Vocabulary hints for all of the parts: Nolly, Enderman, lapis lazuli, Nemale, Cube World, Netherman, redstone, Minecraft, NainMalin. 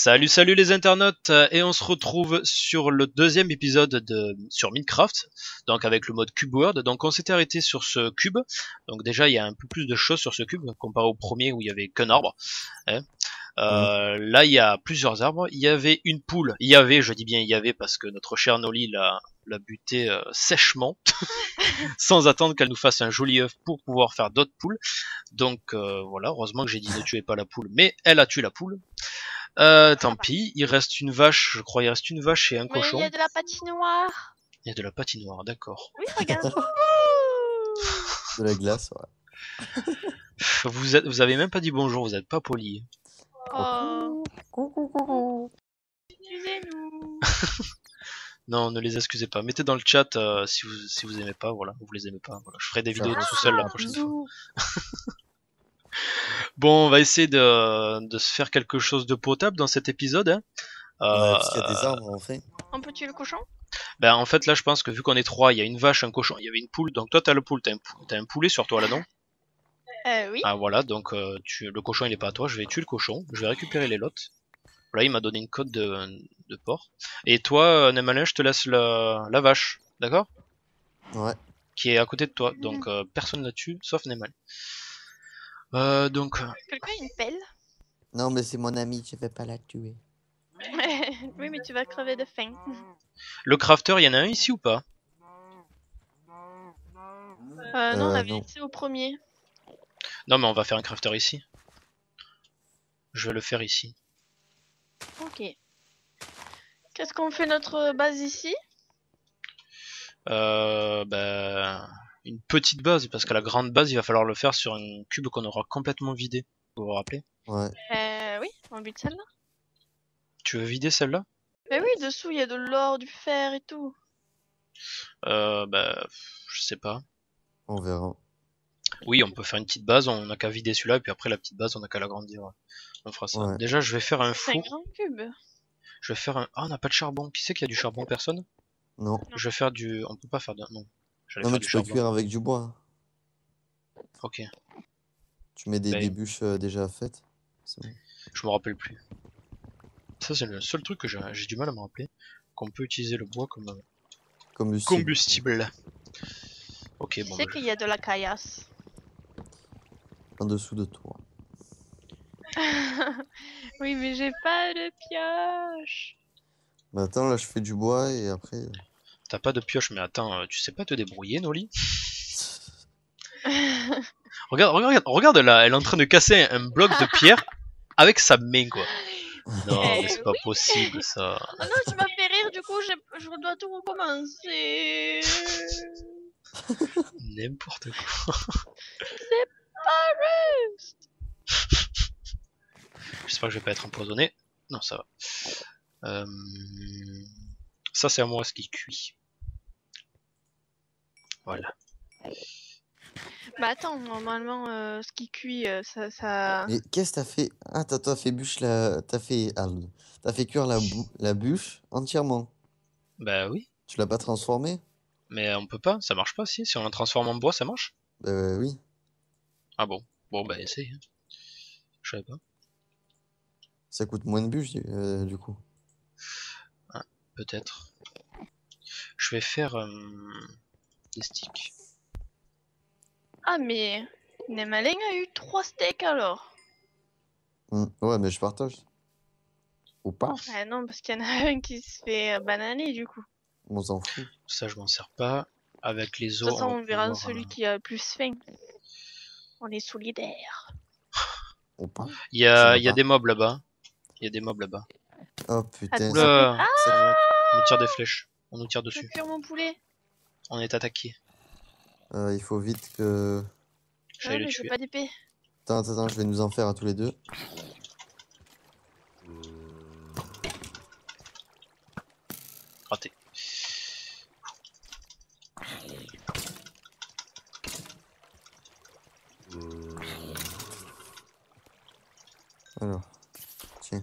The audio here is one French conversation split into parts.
Salut les internautes, et on se retrouve sur le deuxième épisode sur Minecraft, donc avec le mode Cube World. Donc on s'était arrêté sur ce cube, donc déjà il y a un peu plus de choses sur ce cube comparé au premier où il y avait qu'un arbre, hein. Là il y a plusieurs arbres, il y avait une poule, il y avait, je dis bien il y avait parce que notre chère Nolly l'a butée sèchement, sans attendre qu'elle nous fasse un joli œuf pour pouvoir faire d'autres poules. Donc voilà, heureusement que j'ai dit ne tuez pas la poule, mais elle a tué la poule. Tant pis, il reste une vache, je crois, il reste une vache et un cochon. Il y a de la patinoire. Il y a de la patinoire, d'accord. Oui, regarde. De la glace, ouais. Vous avez même pas dit bonjour, vous êtes pas poli. Oh. Coucou. Excusez-nous. Non, ne les excusez pas. Mettez dans le chat si vous aimez pas, voilà, vous les aimez pas. Voilà. Je ferai des vidéos tout seul la prochaine fois. Bon, on va essayer de se faire quelque chose de potable dans cet épisode, hein. Parce qu'il y a des arbres, en fait. On peut tuer le cochon? Ben, en fait, là, je pense que vu qu'on est trois, il y a une vache, un cochon, il y avait une poule. Donc, toi, t'as le poule, t'as un poulet sur toi, là, non? Oui. Ah, voilà, donc, le cochon, il est pas à toi. Je vais tuer le cochon. Je vais récupérer les lots. Là, il m'a donné une côte de porc. Et toi, Nemale, je te laisse la vache, d'accord? Ouais. Qui est à côté de toi. Donc, personne là-dessus, sauf Nemale. Donc... Quelqu'un a une pelle? Non, mais c'est mon ami, je vais pas la tuer. Oui, mais tu vas crever de faim. Le crafter, il y en a un ici ou pas? Non, on avait ici au premier. Non, mais on va faire un crafter ici. Je vais le faire ici. Ok. Qu'est-ce qu'on fait notre base ici? Une petite base, parce qu'à la grande base il va falloir le faire sur un cube qu'on aura complètement vidé. Vous vous rappelez? Ouais. Oui, on vide celle-là. Tu veux vider celle-là? Mais oui, dessous il y a de l'or, du fer et tout. Je sais pas. On verra. Oui, on peut faire une petite base, on n'a qu'à vider celui-là, et puis après la petite base on n'a qu'à l'agrandir. On fera ça. Ouais. Déjà je vais faire un four. C'est un grand cube. Je vais faire un. Ah, on n'a pas de charbon. Qui c'est qu'il y a du charbon? Personne? Non. Je vais faire du. On peut pas faire de. Non. Non mais tu peux cuire avec du bois. Ok. Tu mets des bûches déjà faites. Je me rappelle plus. Ça c'est le seul truc que j'ai du mal à me rappeler. Qu'on peut utiliser le bois comme combustible. Ok, bon. Tu sais qu'il y a de la caillasse. En dessous de toi. Oui mais j'ai pas de pioche. Bah attends, là je fais du bois et après... T'as pas de pioche, mais attends, tu sais pas te débrouiller, Nolly? Regarde là, elle est en train de casser un bloc de pierre avec sa main, quoi. Non, c'est pas possible, ça. Oh non, tu m'as fait rire, du coup, je dois tout recommencer. N'importe quoi. C'est pas juste. J'espère que je vais pas être empoisonné. Non, ça va. Ça, c'est à moi ce qui cuit. Voilà. Bah attends, normalement, ce qui cuit, ça... Mais qu'est-ce que t'as fait? Ah, t'as fait bûche la... T'as fait cuire la bûche entièrement. Bah oui. Tu l'as pas transformée? Mais on peut pas, ça marche pas, si on la transforme en bois, ça marche? Bah oui. Ah bon? Bon, bah essaye. Je savais pas. Ça coûte moins de bûche, du coup. Ah, peut-être. Je vais faire... des sticks. Ah mais Nemale a eu 3 steaks alors. Ouais mais je partage. Ou pas? Ah non parce qu'il y en a un qui se fait bananer du coup. On s'en fout. Ça je m'en sers pas. Avec les autres. De toute façon on verra celui qui a le plus faim. On est solidaires. Ou pas? Il y a des mobs là-bas. Il y a des mobs là-bas. Oh putain. Oula, ah on nous tire des flèches. On nous tire dessus. Je cuire mon poulet. On est attaqué. Il faut vite que... J'allais le tuer. Pas d'épée. Attends, je vais nous en faire à tous les deux. Raté. Alors, tiens.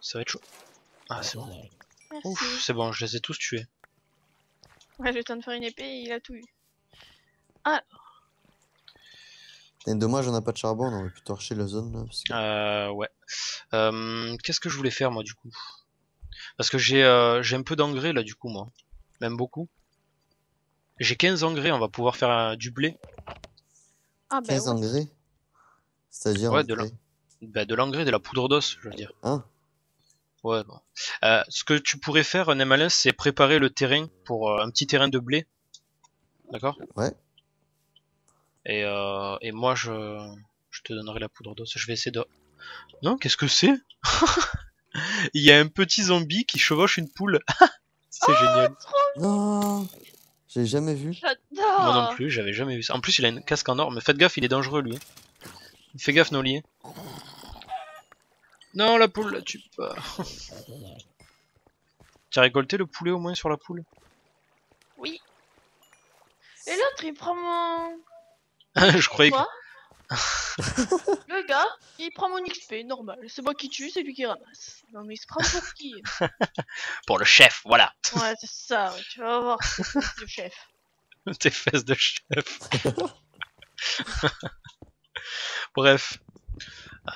Ça va être chaud. Ah, c'est bon. Merci. Ouf, c'est bon, je les ai tous tués. Ouais, j'ai le temps de faire une épée et il a tout eu. Ah. C'est dommage, on n'a pas de charbon, on aurait pu torcher la zone là. Parce que... ouais. Qu'est-ce que je voulais faire moi du coup? Parce que j'ai un peu d'engrais là du coup moi. Même beaucoup. J'ai 15 engrais, on va pouvoir faire du blé. Ah, bah 15 ouais. Engrais? C'est-à-dire ouais, de l'engrais, de la poudre d'os, je veux dire. Hein? Ouais, bon. Ce que tu pourrais faire, Nemale, c'est préparer le terrain pour un petit terrain de blé. D'accord? Ouais. Et moi, je te donnerai la poudre d'os. Je vais essayer de... Non, qu'est-ce que c'est? Il y a un petit zombie qui chevauche une poule. C'est génial. Non, j'ai jamais vu. Moi non plus, j'avais jamais vu ça. En plus, il a une casque en or. Mais faites gaffe, il est dangereux, lui. Fais gaffe, Nolly. Non, la poule la tue pas. T'as récolté le poulet au moins sur la poule? Oui. Et l'autre, il prend mon... Je croyais que... Le gars, il prend mon XP, normal. C'est moi qui tue, c'est lui qui ramasse. Non mais il se prend pour qui? Pour le chef, voilà. Ouais, c'est ça, ouais. Tu vas voir tes fesses de chef. Tes fesses de chef. Bref.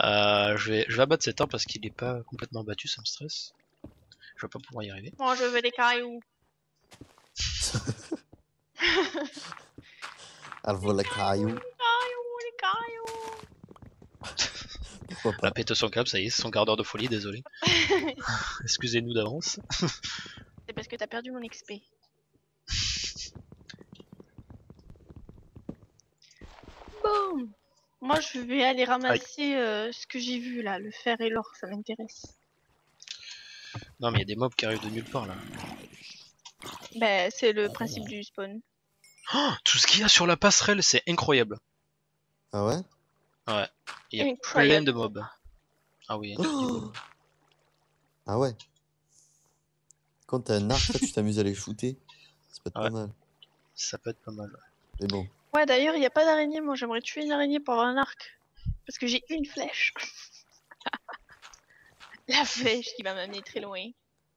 Je vais abattre cet arbre parce qu'il n'est pas complètement abattu, ça me stresse. Je vais pas pouvoir y arriver. Bon, je veux des cailloux. Elle veut les cailloux. Les cailloux. Elle a pété son câble, ça y est, c'est son quart d'heure de folie, désolé. Excusez-nous d'avance. C'est parce que t'as perdu mon XP. Bon. Moi je vais aller ramasser ce que j'ai vu là, le fer et l'or, ça m'intéresse. Non mais il y a des mobs qui arrivent de nulle part là. Bah c'est le principe du spawn. Oh, tout ce qu'il y a sur la passerelle c'est incroyable. Ah ouais? Ouais, il y a plein de mobs. Ah oui. Oh ah ouais. Quand t'as un arc, tu t'amuses à les shooter. Ça peut être pas mal. Ça peut être pas mal, ouais. Mais bon. Ouais, d'ailleurs, il n'y a pas d'araignée. Moi, j'aimerais tuer une araignée pour avoir un arc. Parce que j'ai une flèche. La flèche qui va m'amener très loin.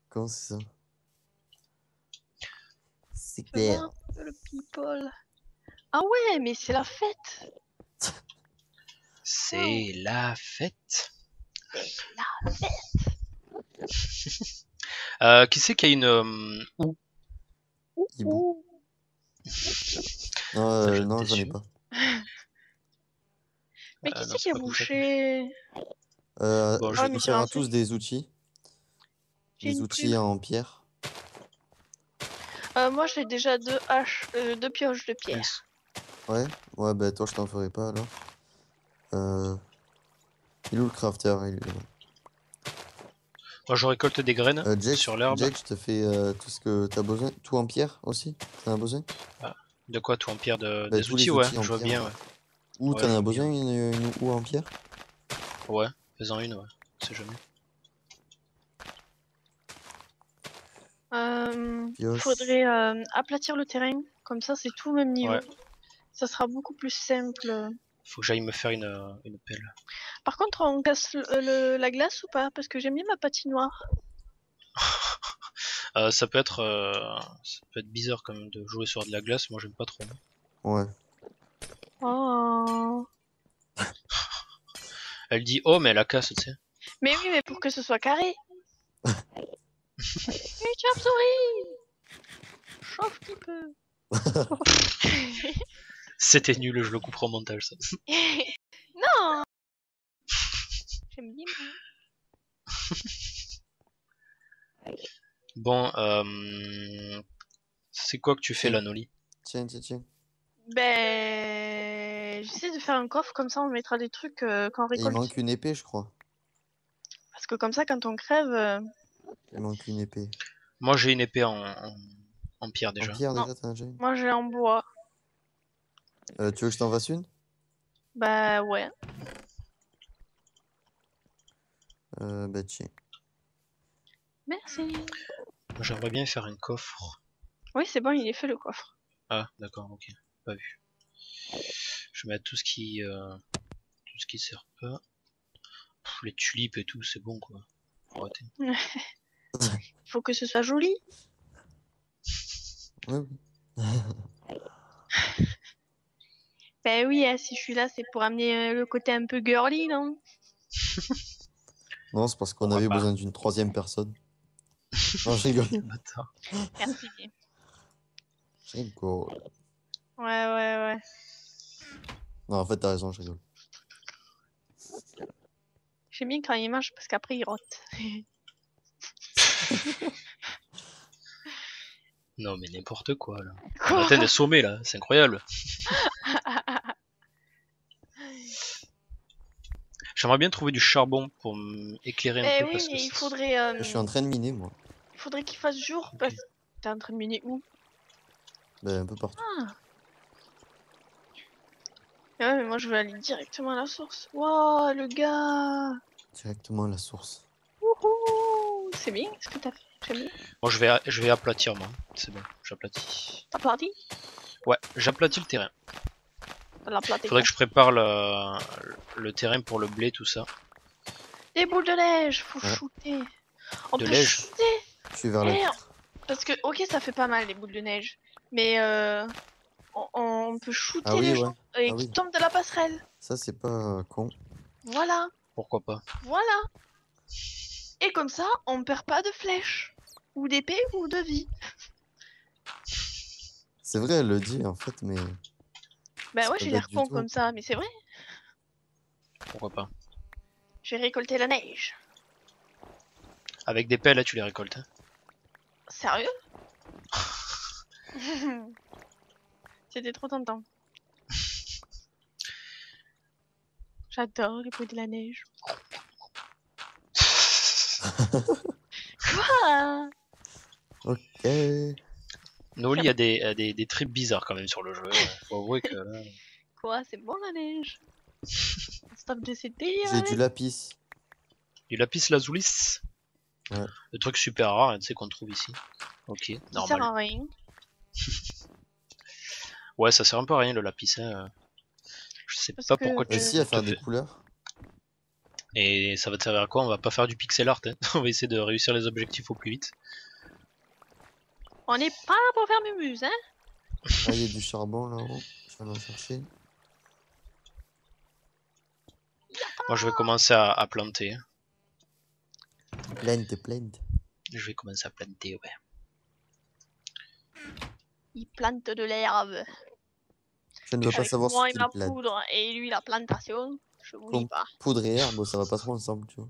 Comment c'est ça? C'est clair. Le people. Ah ouais, mais c'est la fête. C'est la fête. La fête. Qui c'est qu'il y a une... Où? Non, j'en ai pas. Mais qui c'est qui a bouché? Bon, je vais nous faire tous des outils. Des outils en pierre. Moi j'ai déjà deux pioches de pierre. Ouais, ouais, bah toi je t'en ferai pas alors. Il est où le crafter? Il est là. Moi je récolte des graines sur l'herbe. Jake, je te fais tout ce que t'as besoin. Tout en pierre aussi? T'en as besoin? De quoi? Tout en pierre de... bah, des outils, ouais, je vois bien. Ouais. Ou ouais, t'en as besoin une ou en pierre? Ouais, faisant une, ouais, c'est jamais. Faudrait aplatir le terrain, comme ça c'est tout au même niveau. Ouais. Ça sera beaucoup plus simple. Faut que j'aille me faire une pelle. Par contre, on casse la glace ou pas? Parce que j'aime bien ma patinoire. Ça peut être bizarre quand même de jouer sur de la glace, moi j'aime pas trop. Ouais. Oh. Elle dit oh mais elle la casse, tu sais. Mais oui, mais pour que ce soit carré. Mais chauve-souris, chauffe qui peut. C'était nul, je le couperai au montage ça. Non. J'aime bien. Bon, c'est quoi que tu fais là, Nolly? Tiens. Ben, j'essaie de faire un coffre, comme ça on mettra des trucs quand on récolte. Il manque une épée, je crois. Parce que comme ça, quand on crève... Il manque une épée. Moi j'ai une épée en pierre déjà. En pierre déjà, t'as déjà une? Moi j'ai en bois. Tu veux que je t'en fasse une? Bah ouais. Bah tiens. Merci. J'aimerais bien faire un coffre. Oui, c'est bon, il est fait le coffre. Ah, d'accord, ok, pas vu. Je mets tout ce qui sert pas. Pff, les tulipes et tout, c'est bon quoi. Arrêtez. Faut que ce soit joli. Oui. Ben oui, si je suis là, c'est pour amener le côté un peu girly, non? Non, c'est parce qu'on avait besoin d'une troisième personne. Non, je rigole. Merci bien. Je rigole. Ouais, ouais, ouais. Non, en fait, t'as raison, je rigole. J'aime bien quand il mange parce qu'après, il rote. Non, mais n'importe quoi, là. On atteint des sommets, là. C'est incroyable. J'aimerais bien trouver du charbon pour m'éclairer un peu. Oui, mais il faudrait... Je suis en train de miner, moi. Il faudrait qu'il fasse jour, parce que... T'es en train de miner où? Ben, un peu partout. Ah. Ouais, mais moi, je veux aller directement à la source. Wow, le gars! Directement à la source. Wouhou! C'est bien, ce que t'as fait. Moi bon, je vais aplatir, moi. C'est bon, j'aplatis. T'aplatis? Ouais, j'aplatis le terrain. Faudrait que je prépare le terrain pour le blé, tout ça. Des boules de neige, faut shooter. On peut shooter. Je suis vers là. Parce que, ok, ça fait pas mal les boules de neige. Mais on peut shooter les gens qui tombent de la passerelle. Ça, c'est pas con. Voilà. Pourquoi pas? Voilà. Et comme ça, on perd pas de flèches, ou d'épée, ou de vie. C'est vrai, elle le dit en fait, mais... Bah ouais, j'ai l'air con comme ça, mais c'est vrai. Pourquoi pas? J'ai récolté la neige. Avec des pelles, là, tu les récoltes. Hein. Sérieux? C'était trop tentant. J'adore les bruits de la neige. Quoi? Ok. Nolly y a des trips bizarres quand même sur le jeu. Faut avouer que. Quoi? C'est bon la neige? Stop de ces délires. C'est du lapis. Du lapis lazuli. Ouais. Le truc super rare, hein, tu sais qu'on trouve ici. Ok. Ça sert à rien. Ouais, ça sert un peu à rien le lapis. Hein. Je sais pas pourquoi tu. Aussi à faire des couleurs. Et ça va te servir à quoi? On va pas faire du pixel art, hein. On va essayer de réussir les objectifs au plus vite. On est pas là pour faire mumuse, hein. Ah, il y a du charbon là-haut, je vais en chercher. Moi je vais commencer à planter. Plante. Je vais commencer à planter, ouais. Il plante de l'herbe. Je ne veux pas savoir ce qu'il plante. Moi et ma poudre et lui la plantation. Je vous dis pas. Poudre et herbe, ça va pas trop ensemble, tu vois.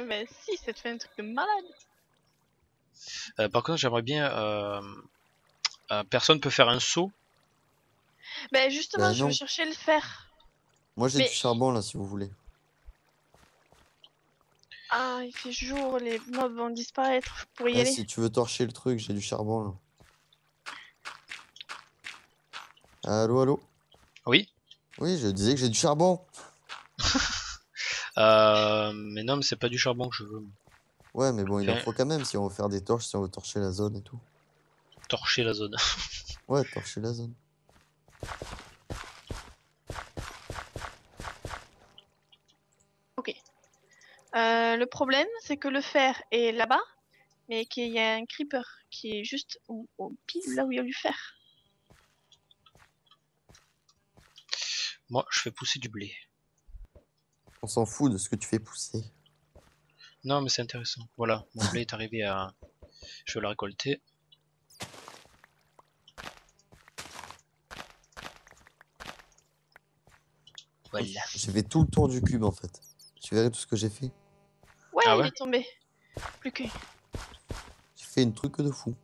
Mais si, ça te fait un truc de malade. Par contre, j'aimerais bien. Personne peut faire un seau. Ben justement, je vais chercher le fer. Moi, j'ai du charbon là, si vous voulez. Ah, il fait jour, les mobs vont disparaître pour y aller. Si tu veux torcher le truc, j'ai du charbon là. Allo, allo. Oui. Oui, je disais que j'ai du charbon. Mais non, mais c'est pas du charbon que je veux. Ouais, mais bon, il en faut quand même si on veut faire des torches, si on veut torcher la zone et tout. Torcher la zone. Ouais, torcher la zone. Ok. Le problème, c'est que le fer est là-bas, mais qu'il y a un creeper qui est juste au pile là où il y a du fer. Moi, je fais pousser du blé. On s'en fout de ce que tu fais pousser. Non, mais c'est intéressant. Voilà, mon blé est arrivé à... Je vais le récolter. Voilà. J'ai fait tout le tour du cube, en fait. Tu verrais tout ce que j'ai fait. Ouais, il est tombé. Plus que... J'ai fait une truc de fou.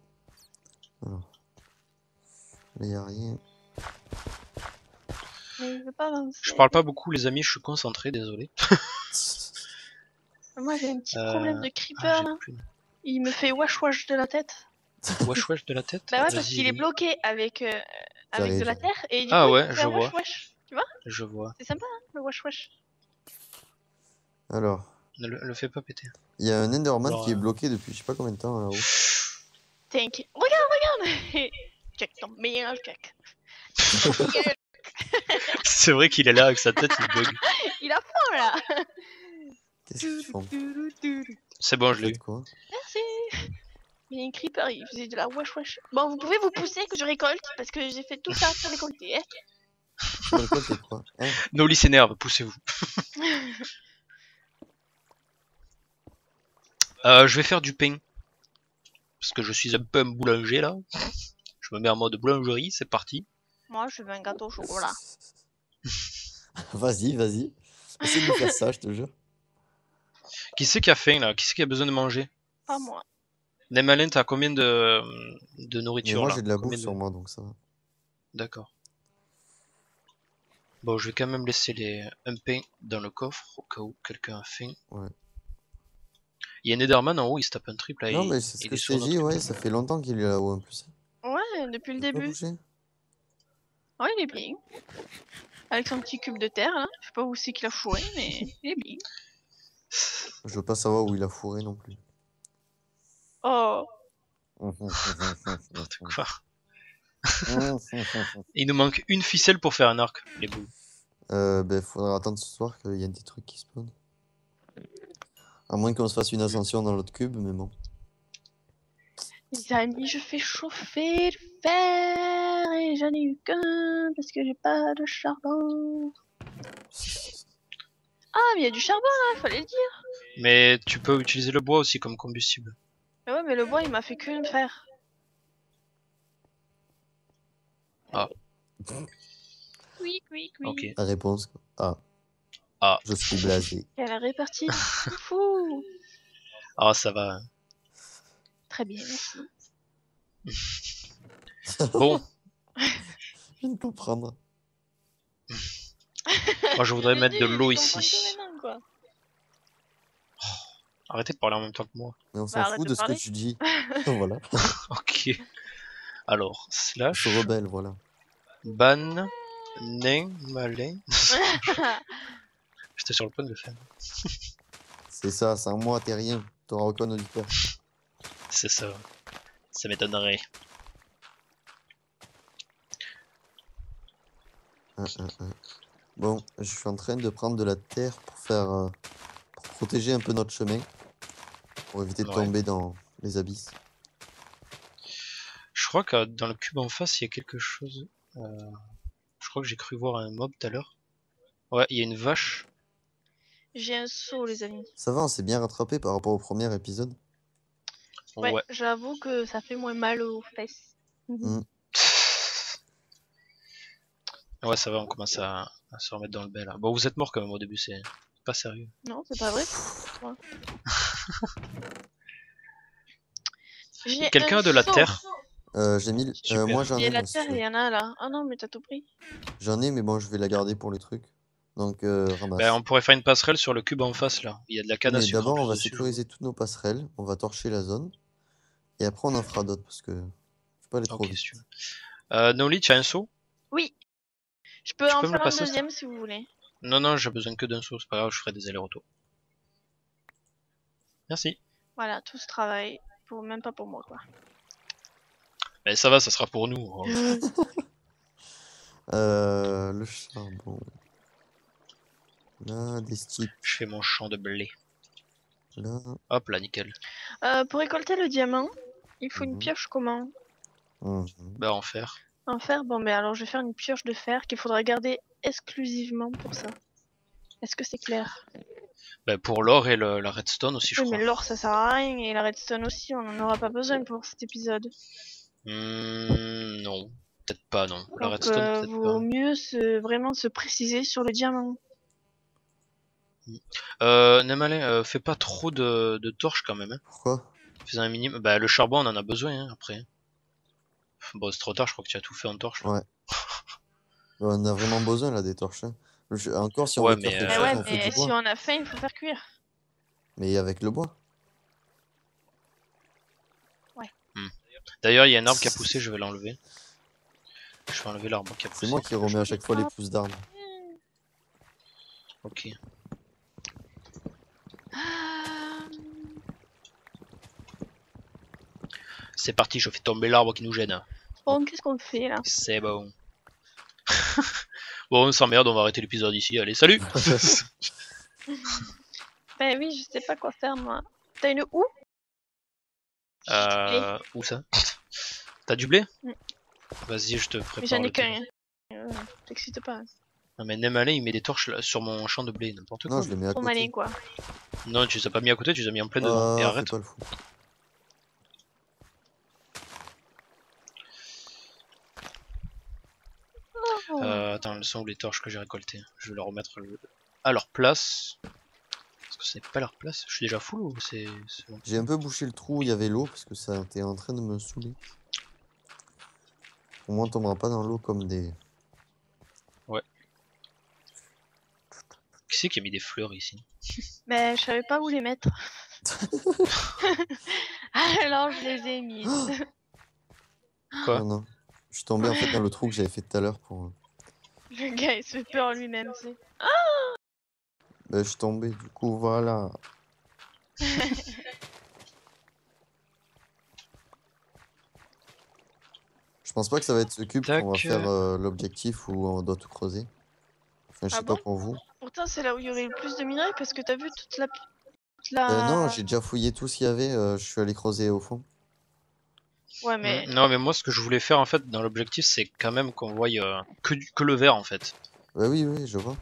Alors... Là, y a rien... Je parle pas beaucoup, les amis, je suis concentré, désolé. Moi j'ai un petit problème de creeper là. Il me fait wash wash de la tête. Wash wash de la tête? Bah ouais, parce qu'il est bloqué avec de la terre et du coup, il fait un wash wash. Tu vois? Je vois. C'est sympa hein, le wash wash. Alors. Ne le fais pas péter. Il y a un Enderman qui est bloqué depuis je sais pas combien de temps là-haut. T'inquiète. Regarde! Check ton mélange, check. C'est vrai qu'il est là avec sa tête, il bug. Il a faim là. Qu'est-ce qu'ils font? C'est bon, je l'ai eu. Merci. Il y a un creeper, il faisait de la wash wash. Bon, vous pouvez vous pousser que je récolte parce que j'ai fait tout ça pour récolter. suis dans le code, c'est quoi hein. Nolly s'énerve, poussez-vous. Je vais faire du pain. Parce que je suis un peu un boulanger là. Je me mets en mode boulangerie, c'est parti. Moi je veux un gâteau au chocolat. Vas-y, vas-y. Essaye de nous faire ça, je te jure. Qui c'est qui a faim là? Qui c'est qui a besoin de manger? Pas moi. Nemale, t'as combien de nourriture? Mais moi j'ai de la bouffe sur moi donc ça va. D'accord. Bon, je vais quand même laisser un pain dans le coffre au cas où quelqu'un a faim. Ouais. Il y a Netherman en haut, il se tape un triple là. Non, mais c'est ce que je t'ai dit, ouais, ça fait longtemps qu'il est là-haut en plus. Ouais, depuis le début. Ouais, il est bien. Avec son petit cube de terre là. Je sais pas où c'est qu'il a fourré, mais il est bien. Je veux pas savoir où il a fourré non plus. Oh. N'importe quoi. Il nous manque une ficelle pour faire un arc, les boules. Ben, faudra attendre ce soir qu'il y a des trucs qui spawn. À moins qu'on se fasse une ascension dans l'autre cube, mais bon. Les amis, je fais chauffer le fer et j'en ai eu qu'un parce que j'ai pas de charbon. Ah, mais il y a du charbon là, fallait le dire. Mais tu peux utiliser le bois aussi comme combustible. Mais ouais, mais le bois il m'a fait qu'une fer. Ah. Oui, oui, oui. Okay. La réponse. Ah. Ah. Je suis blasé. Elle a réparti. Fou. Ah, ça va. Très bien, merci. Bon. Je ne peux prendre. Moi, je voudrais mettre de l'eau ici. Oh, arrêtez de parler en même temps que moi. Mais on s'en fout de ce que tu dis. Voilà. Ok. Alors, slash. Je suis rebelle, voilà. Ban. NainMalin. J'étais sur le point de le faire. C'est ça, c'est un moi, t'es rien. T'auras aucun auditeur. C'est ça. Ça m'étonnerait. Bon, je suis en train de prendre de la terre pour faire. Pour protéger un peu notre chemin. Pour éviter de tomber dans les abysses. Je crois que dans le cube en face il y a quelque chose. Je crois que j'ai cru voir un mob tout à l'heure. Ouais, il y a une vache. J'ai un seau, les amis. Ça va, on s'est bien rattrapé par rapport au premier épisode. Ouais, ouais. J'avoue que ça fait moins mal aux fesses. Mmh. Ouais, ça va, on commence à se remettre dans le bain là. Bon, vous êtes mort quand même au début, c'est pas sérieux. Non, c'est pas vrai. Ouais. Quelqu'un a de la terre? J'ai mis. Moi j'en ai. Il y a la terre, il y en a là. Ah non, mais t'as tout pris. J'en ai, mais bon, je vais la garder pour les trucs. Donc ramasse. Ben, on pourrait faire une passerelle sur le cube en face là. Il y a de la canne à sucre. D'abord, on va sécuriser toutes nos passerelles. On va torcher la zone. Et après, on en fera d'autres parce que. Je peux pas les trouver. Nolly, tu as un seau? Oui. Je peux en faire un deuxième si vous voulez. Non, non, j'ai besoin que d'un seau. C'est pas grave, je ferai des allers-retours. Merci. Voilà, tout ce travail. Même pas pour moi quoi. Mais ça va, ça sera pour nous. Hein. Le charbon. Là, des sticks. Je fais mon champ de blé. Là. Hop là, nickel. Pour récolter le diamant, il faut une pioche comment? Bah en fer. En fer, bon mais alors je vais faire une pioche de fer qu'il faudra garder exclusivement pour ça. Est-ce que c'est clair? Bah pour l'or et la redstone aussi je crois. Mais l'or ça sert à rien et la redstone aussi, on en aura pas besoin pour cet épisode. Non, peut-être pas, non. La redstone, peut-être pas. Vaut mieux vraiment se préciser sur le diamant. Nemale, fais pas trop de torches quand même. Hein. Pourquoi? Fais un minimum. Bah, le charbon, on en a besoin hein, après. Bon, c'est trop tard, je crois que tu as tout fait en torche. Là. Ouais. On a vraiment besoin là des torches. Hein. Encore si on veut faire quelque chose, on fait du bois. Si on a faim, il faut faire cuire. Mais avec le bois. D'ailleurs, il y a un arbre qui a poussé, je vais l'enlever. Je vais enlever l'arbre qui a poussé. C'est moi qui remets à chaque fois les pousses d'arbres. Ok. C'est parti, je fais tomber l'arbre qui nous gêne. Bon, qu'est-ce qu'on fait là? C'est bon. Bon, on s'emmerde, on va arrêter l'épisode ici. Allez, salut. Ben oui, je sais pas quoi faire moi. T'as une où? Où ça? T'as du blé? Vas-y, je te prépare. J'en ai qu'un. T'excites pas. Non mais Nemale il met des torches là, sur mon champ de blé, n'importe quoi. Non, je les mets à côté. Malin, quoi. Non, tu les as pas mis à côté, tu les as mis en plein dedans. Et arrête. Le fou. Oh. Attends, elles sont où les torches que j'ai récoltées? Je vais leur remettre le... à leur place. Parce que c'est pas leur place. Je suis déjà full ou c'est... J'ai un peu bouché le trou où il y avait l'eau parce que ça était en train de me saouler. Au moins on tombera pas dans l'eau comme des... Ouais. Qui c'est qui a mis des fleurs ici? Mais je savais pas où les mettre. Alors je les ai mis. Quoi? Oh non. Je suis tombé en fait dans le trou que j'avais fait tout à l'heure pour... Le gars il se fait peur lui-même, c'est... Ah bah je suis tombé du coup, voilà. Je pense pas que ça va être ce cube qu'on va faire l'objectif où on doit tout creuser. Enfin je sais pas pour vous. Pourtant c'est là où il y aurait le plus de minerais parce que t'as vu toute la... non j'ai déjà fouillé tout ce qu'il y avait, je suis allé creuser au fond. Ouais, mais... Non mais moi ce que je voulais faire en fait dans l'objectif c'est quand même qu'on voie que le verre en fait. Bah oui oui je vois.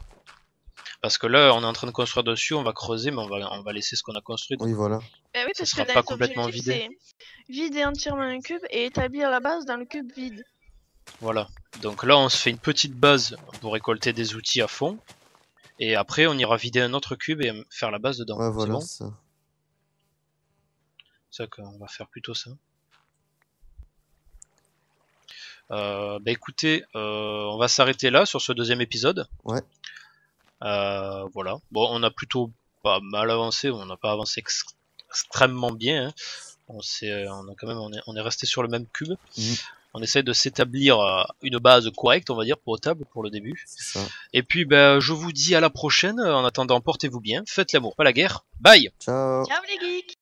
Parce que là on est en train de construire dessus, on va creuser mais on va laisser ce qu'on a construit. Oui voilà. Bah oui parce que là l'objectif c'est vider entièrement un cube et établir la base dans le cube vide. Voilà, donc là on se fait une petite base pour récolter des outils à fond. Et après on ira vider un autre cube et faire la base dedans. Ouais voilà bon ça. C'est ça qu'on va faire plutôt ça. Bah écoutez, on va s'arrêter là sur ce deuxième épisode. Ouais. Voilà. Bon, on a plutôt pas mal avancé. On n'a pas avancé extrêmement bien. Hein. On est resté sur le même cube. Mmh. On essaie de s'établir une base correcte, on va dire, potable pour le début. Ça. Et puis, bah, je vous dis à la prochaine. En attendant, portez-vous bien. Faites l'amour, pas la guerre. Bye. Ciao. Ciao les geeks.